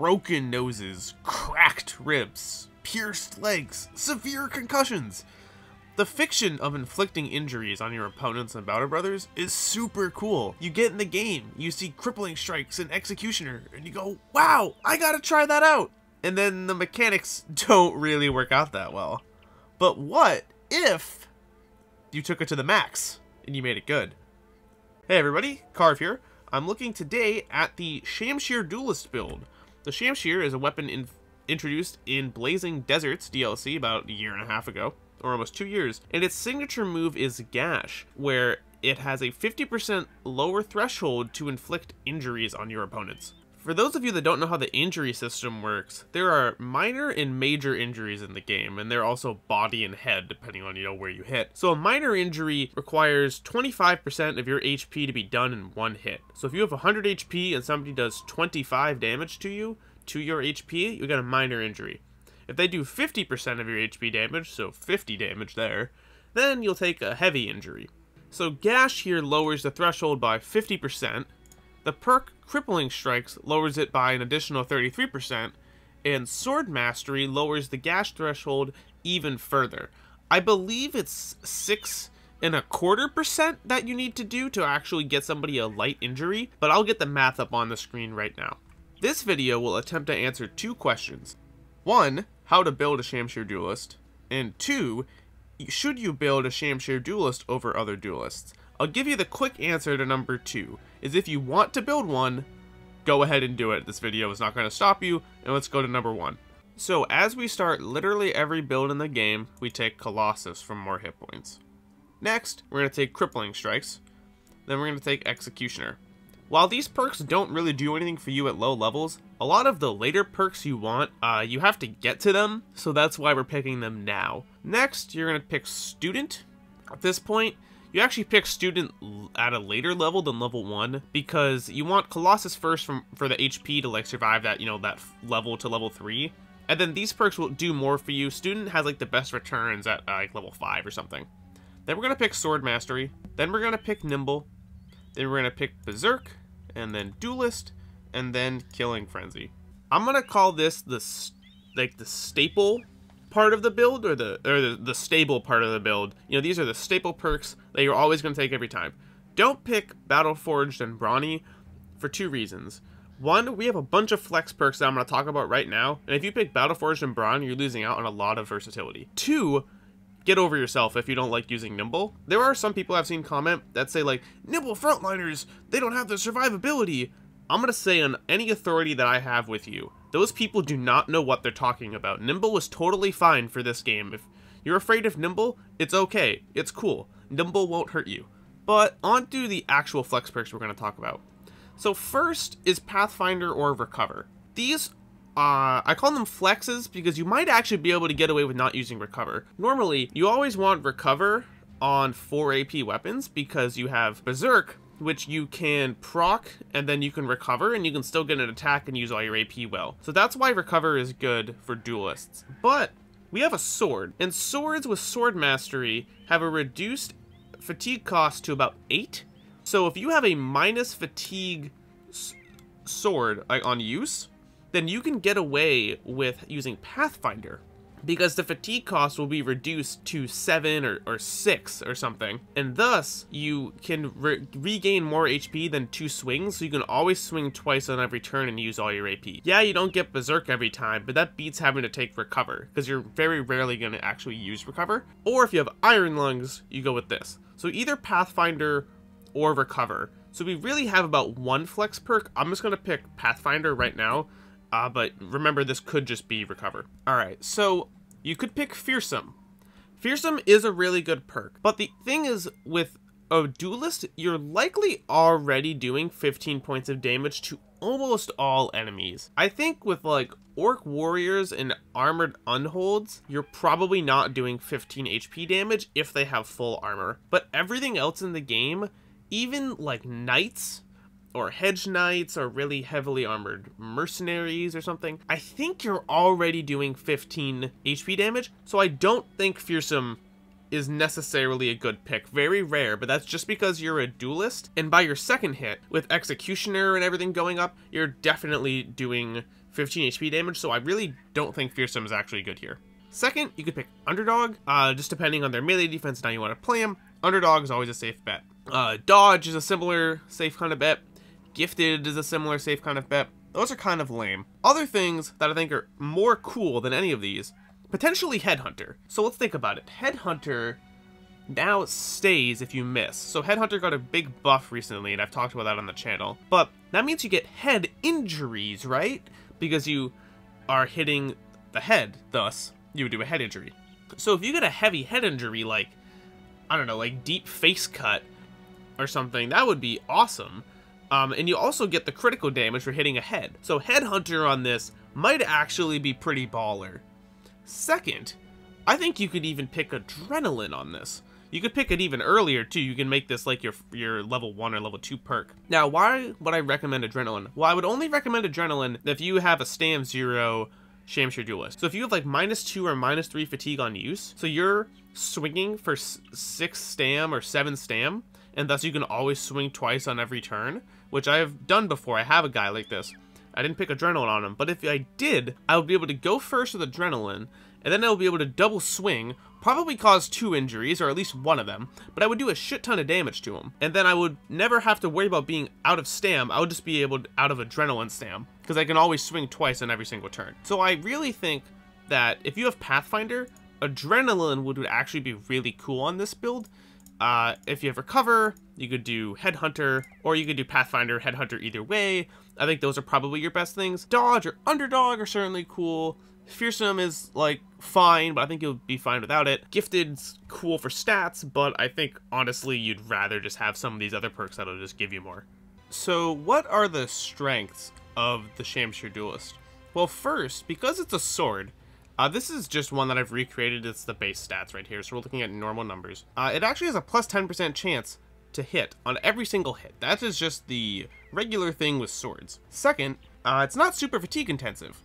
broken noses, cracked ribs, pierced legs, severe concussions. The fiction of inflicting injuries on your opponents in Battle Brothers is super cool. You get in the game, you see Crippling Strikes and Executioner, and you go, wow, I gotta try that out. And then the mechanics don't really work out that well. But what if you took it to the max and you made it good? Hey everybody, Carve here. I'm looking today at the Shamshir Duelist build. The Shamshir is a weapon introduced in Blazing Deserts DLC about a year and a half ago, or almost 2 years, and its signature move is Gash, where it has a 50% lower threshold to inflict injuries on your opponents. For those of you that don't know how the injury system works, there are minor and major injuries in the game, and they're also body and head, depending on, where you hit. So a minor injury requires 25% of your HP to be done in one hit. So if you have 100 HP and somebody does 25 damage to you, to your HP, you get a minor injury. If they do 50% of your HP damage, so 50 damage there, then you'll take a heavy injury. So Gash here lowers the threshold by 50%, the perk Crippling Strikes lowers it by an additional 33%, and Sword Mastery lowers the Gash threshold even further. I believe it's 6.25% that you need to do to actually get somebody a light injury, but I'll get the math up on the screen right now. This video will attempt to answer two questions. One, how to build a Shamshir Duelist, and two, should you build a Shamshir Duelist over other duelists? I'll give you the quick answer to number two, is if you want to build one, go ahead and do it. This video is not going to stop you, and let's go to number one. So as we start literally every build in the game, we take Colossus for more hit points. Next, we're going to take Crippling Strikes, then we're going to take Executioner. While these perks don't really do anything for you at low levels, a lot of the later perks you want, you have to get to them, so that's why we're picking them now. Next, you're going to pick Student. At this point, you actually pick Student at a later level than level 1 because you want Colossus first for the HP to survive that, that level to level 3. And then these perks will do more for you. Student has the best returns at level 5 or something. Then we're going to pick Sword Mastery. Then we're going to pick Nimble. Then we're going to pick Berserk, and then Duelist, and then Killing Frenzy. I'm going to call this the staple part of the build, or the stable part of the build. These are the staple perks that you're always going to take every time. Don't pick Battleforged and Brawny for two reasons. One, we have a bunch of flex perks that I'm going to talk about right now, and if you pick Battleforged and Brawny, you're losing out on a lot of versatility. Two, get over yourself if you don't like using Nimble. There are some people I've seen comment that say Nimble frontliners, they don't have the survivability. I'm going to say on any authority that I have with you, those people do not know what they're talking about. Nimble was totally fine for this game. If you're afraid of Nimble, it's okay. It's cool. Nimble won't hurt you. But on to the actual flex perks we're going to talk about. So first is Pathfinder or Recover. These, I call them flexes because you might actually be able to get away with not using Recover. Normally, you always want Recover on 4 AP weapons because you have Berserk, which you can proc, and then you can recover, and you can still get an attack and use all your AP well. So that's why Recover is good for duelists. But we have a sword, and swords with Sword Mastery have a reduced fatigue cost to about 8. So if you have a minus fatigue sword on use, then you can get away with using Pathfinder, because the fatigue cost will be reduced to 7 or 6 or something. And thus, you can regain more HP than 2 swings, so you can always swing twice on every turn and use all your AP. Yeah, you don't get Berserk every time, but that beats having to take Recover, because you're very rarely going to actually use Recover. Or if you have Iron Lungs, you go with this. So either Pathfinder or Recover. So we really have about one flex perk. I'm just going to pick Pathfinder right now. But remember, this could just be Recover. Alright, so you could pick Fearsome. Fearsome is a really good perk, but the thing is, with a duelist, you're likely already doing 15 points of damage to almost all enemies. I think with Orc Warriors and Armored Unholds, you're probably not doing 15 HP damage if they have full armor. But everything else in the game, even Knights, or hedge knights, or really heavily armored mercenaries or something, I think you're already doing 15 HP damage, so I don't think Fearsome is necessarily a good pick. Very rare, but that's just because you're a duelist, and by your second hit, with Executioner and everything going up, you're definitely doing 15 HP damage, so I really don't think Fearsome is actually good here. Second, you could pick Underdog, just depending on their melee defense and how you want to play them. Underdog is always a safe bet. Dodge is a similar safe kind of bet. Gifted is a similar safe kind of bet. Those are kind of lame. Other things that I think are more cool than any of these, potentially Headhunter. So let's think about it. Headhunter now stays if you miss. So Headhunter got a big buff recently, and I've talked about that on the channel. But that means you get head injuries, right? Because you are hitting the head, thus you would do a head injury. So if you get a heavy head injury, like, I don't know, like deep face cut or something, that would be awesome. And you also get the critical damage for hitting a head. So Headhunter on this might actually be pretty baller. Second, I think you could even pick Adrenaline on this. You could pick it even earlier too. You can make this like your level 1 or level 2 perk. Now, why would I recommend Adrenaline? Well, I would only recommend Adrenaline if you have a Stam 0 Shamshir Duelist. So if you have like -2 or -3 fatigue on use, so you're swinging for 6 Stam or 7 Stam, and thus you can always swing twice on every turn, which I have done before. I have a guy like this. I didn't pick Adrenaline on him, but if I did, I would be able to go first with Adrenaline, and then I would be able to double swing, probably cause 2 injuries, or at least one of them, but I would do a shit ton of damage to him. And then I would never have to worry about being out of Stam. I would just be able to out of Adrenaline Stam, because I can always swing twice on every single turn. So I really think that if you have Pathfinder, Adrenaline would actually be really cool on this build. If you have Recover, you could do Headhunter, or you could do Pathfinder, Headhunter, either way. I think those are probably your best things. Dodge or Underdog are certainly cool. Fearsome is, like, fine, but I think you'll be fine without it. Gifted's cool for stats, but I think, honestly, you'd rather just have some of these other perks that'll just give you more. So, what are the strengths of the Shamshir Duelist? Well, first, because it's a sword, this is just one that I've recreated. It's the base stats right here, so we're looking at normal numbers. It actually has a +10% chance to hit on every single hit. That is just the regular thing with swords. Second, it's not super fatigue intensive.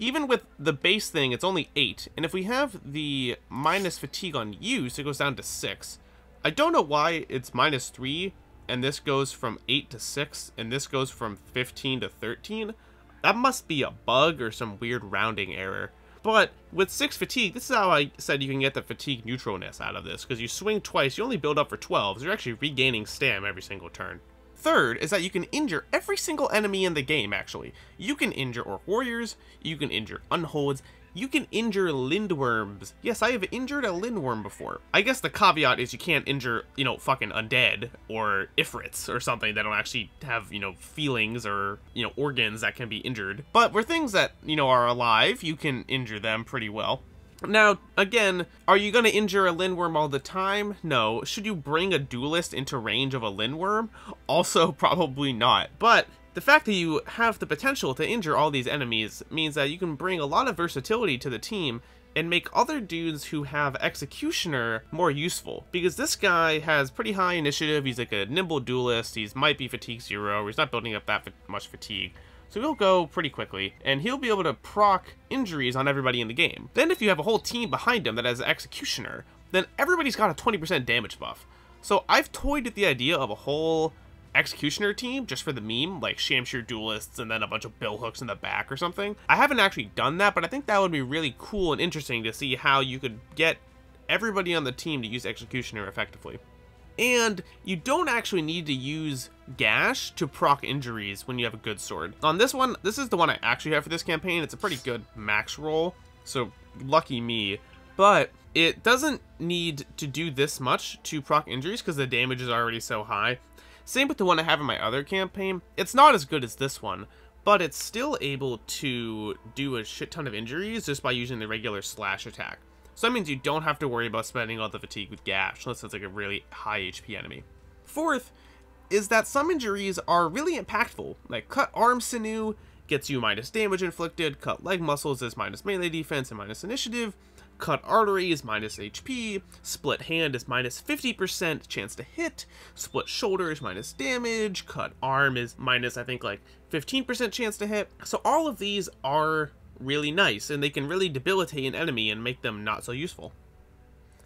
Even with the base thing, it's only 8, and if we have the -fatigue on use, it goes down to 6. I don't know why it's -3, and this goes from 8 to 6, and this goes from 15 to 13. That must be a bug or some weird rounding error. But with 6 fatigue, this is how I said you can get the fatigue neutralness out of this, because you swing twice, you only build up for 12, so you're actually regaining stam every single turn. Third is that you can injure every single enemy in the game, actually. You can injure Orc Warriors, you can injure Unholds, you can injure Lindworms. Yes, I have injured a Lindworm before. I guess the caveat is you can't injure, you know, fucking undead or Ifrits or something that don't actually have, you know, feelings or, you know, organs that can be injured. But for things that, you know, are alive, you can injure them pretty well. Now, again, are you going to injure a Lindworm all the time? No. Should you bring a Duelist into range of a Lindworm? Also, probably not. But the fact that you have the potential to injure all these enemies means that you can bring a lot of versatility to the team and make other dudes who have Executioner more useful. Because this guy has pretty high initiative, he's like a nimble duelist, he might be fatigue 0, he's not building up that much fatigue. So he'll go pretty quickly, and he'll be able to proc injuries on everybody in the game. Then if you have a whole team behind him that has an Executioner, then everybody's got a 20% damage buff. So I've toyed with the idea of a whole Executioner team just for the meme, like Shamshir Duelists and then a bunch of billhooks in the back or something. I haven't actually done that, but I think that would be really cool and interesting to see how you could get everybody on the team to use Executioner effectively. And you don't actually need to use Gash to proc injuries when you have a good sword. On this one, this is the one I actually have for this campaign. It's a pretty good max roll, so lucky me. But it doesn't need to do this much to proc injuries because the damage is already so high. Same with the one I have in my other campaign. It's not as good as this one, but it's still able to do a shit ton of injuries just by using the regular slash attack. So that means you don't have to worry about spending all the fatigue with Gash, unless it's like a really high HP enemy. Fourth is that some injuries are really impactful, like cut arm sinew gets you -damage inflicted, cut leg muscles is -melee defense and -initiative, cut artery is -HP, split hand is -50% chance to hit, split shoulder is -damage, cut arm is I think like 15% chance to hit. So all of these are really nice, and they can really debilitate an enemy and make them not so useful.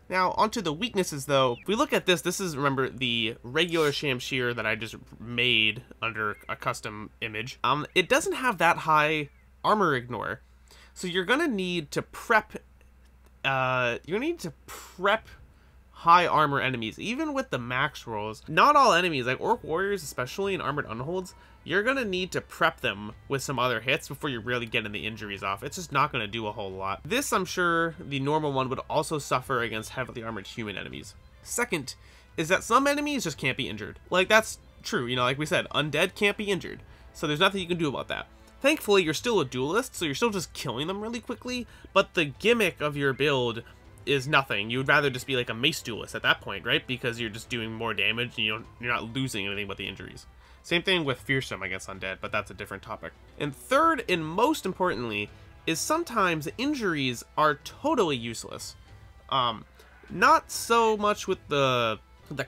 Now, onto the weaknesses, though. If we look at this, this is, remember, the regular Shamshir that I just made under a custom image. It doesn't have that high armor ignore. So you're going to need to prep high armor enemies, even with the max rolls. Not all enemies, like Orc Warriors, especially in Armored Unholds, you're going to need to prep them with some other hits before you're really getting the injuries off. It's just not going to do a whole lot. This, I'm sure, the normal one would also suffer against heavily armored human enemies. Second is that some enemies just can't be injured. Like, that's true, you know, like we said, undead can't be injured, so there's nothing you can do about that. Thankfully, you're still a duelist, so you're still just killing them really quickly, but the gimmick of your build is nothing. You'd rather just be like a mace duelist at that point, right? Because you're just doing more damage and you're not losing anything but the injuries. Same thing with Fearsome against undead, but that's a different topic. And third, and most importantly, is sometimes injuries are totally useless. Not so much with the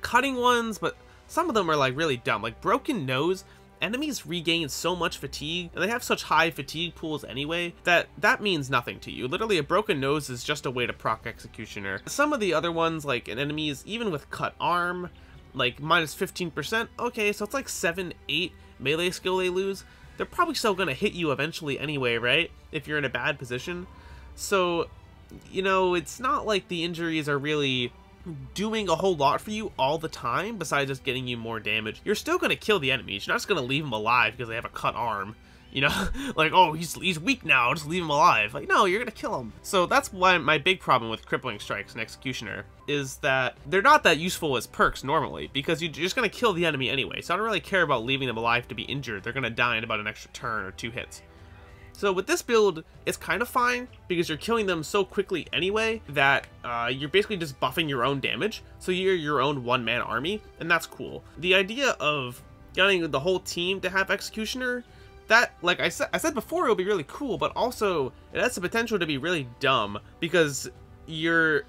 cutting ones, but some of them are like really dumb. Like broken nose, enemies regain so much fatigue, and they have such high fatigue pools anyway, that means nothing to you. Literally, a broken nose is just a way to proc Executioner. Some of the other ones, like in enemies, even with cut arm, like minus 15%, okay, so it's like 7-8 melee skill they lose. They're probably still going to hit you eventually anyway, right? If you're in a bad position. So, you know, it's not like the injuries are really doing a whole lot for you all the time, besides just getting you more damage. You're still going to kill the enemies. You're not just going to leave them alive because they have a cut arm, you know? Like, oh, he's weak now, just leave him alive. Like, no, you're going to kill him. So that's why my big problem with Crippling Strikes and Executioner is that they're not that useful as perks normally, because you're just going to kill the enemy anyway. So I don't really care about leaving them alive to be injured. They're going to die in about an extra turn or two hits. So with this build, it's kind of fine because you're killing them so quickly anyway that you're basically just buffing your own damage. So you're your own one-man army, and that's cool. The idea of getting the whole team to have Executioner, that, like I said before, it would be really cool, but also it has the potential to be really dumb because you're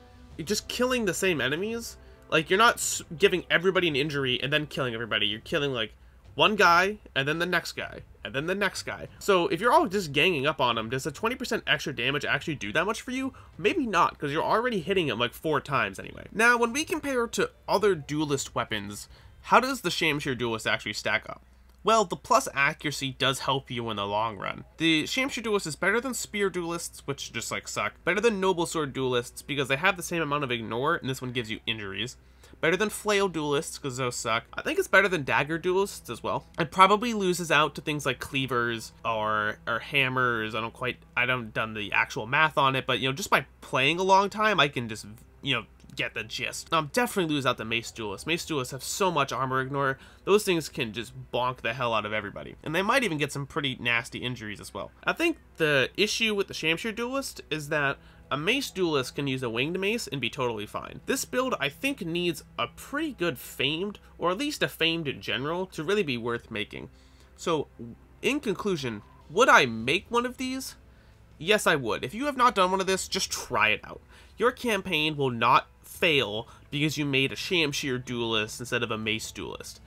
just killing the same enemies. Like, you're not giving everybody an injury and then killing everybody. You're killing, like, one guy, and then the next guy, and then the next guy. So if you're all just ganging up on him, does the 20% extra damage actually do that much for you? Maybe not, because you're already hitting him like 4 times anyway. Now, when we compare to other duelist weapons, how does the Shamshir Duelist actually stack up? Well, the plus accuracy does help you in the long run. The Shamshir Duelist is better than Spear Duelists, which just like suck. Better than Noble Sword Duelists, because they have the same amount of ignore, and this one gives you injuries. Better than Flail Duelists, because those suck. I think it's better than Dagger Duelists as well. It probably loses out to things like Cleavers or Hammers. I don't done the actual math on it, but, you know, just by playing a long time, I can just, you know, get the gist. Definitely lose out the Mace Duelists. Mace Duelists have so much armor ignore. Those things can just bonk the hell out of everybody. And they might even get some pretty nasty injuries as well. I think the issue with the Shamshir Duelist is that a Mace Duelist can use a Winged Mace and be totally fine. This build, I think, needs a pretty good Famed, or at least a Famed in general, to really be worth making. So, in conclusion, would I make one of these? Yes, I would. If you have not done one of this, just try it out. Your campaign will not fail because you made a Shamshir Duelist instead of a Mace Duelist.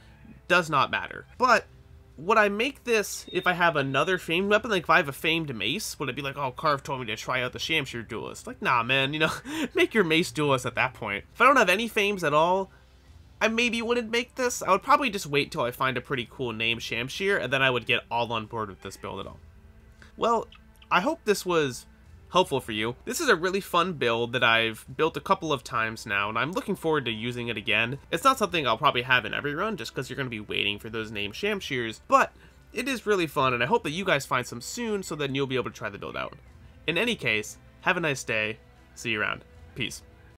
Does not matter. But would I make this if I have another famed weapon? Like, if I have a famed mace, would it be like, oh, Carve told me to try out the Shamshir Duelist? Like, nah, man, you know, make your Mace Duelist at that point. If I don't have any fames at all, I maybe wouldn't make this. I would probably just wait till I find a pretty cool name, Shamshir, and then I would get all on board with this build at all. Well, I hope this was helpful for you. This is a really fun build that I've built a couple of times now, and I'm looking forward to using it again. It's not something I'll probably have in every run, just because you're going to be waiting for those named Shamshirs, but it is really fun, and I hope that you guys find some soon, so then you'll be able to try the build out. In any case, have a nice day, see you around, peace.